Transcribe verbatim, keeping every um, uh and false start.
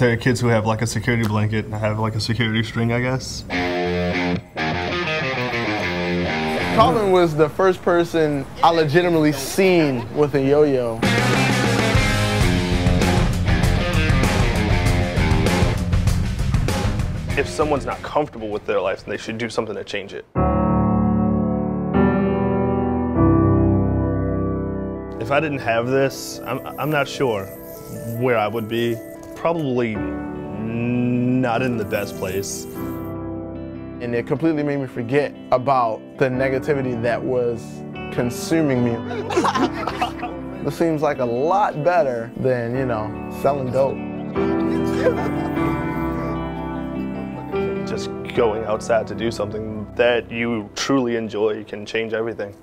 There are kids who have like a security blanket and have like a security string, I guess. Coffin was the first person I legitimately seen with a yo-yo. If someone's not comfortable with their life, then they should do something to change it. If I didn't have this, I'm, I'm not sure where I would be. Probably not in the best place. And it completely made me forget about the negativity that was consuming me. This seems like a lot better than, you know, selling dope. Just going outside to do something that you truly enjoy can change everything.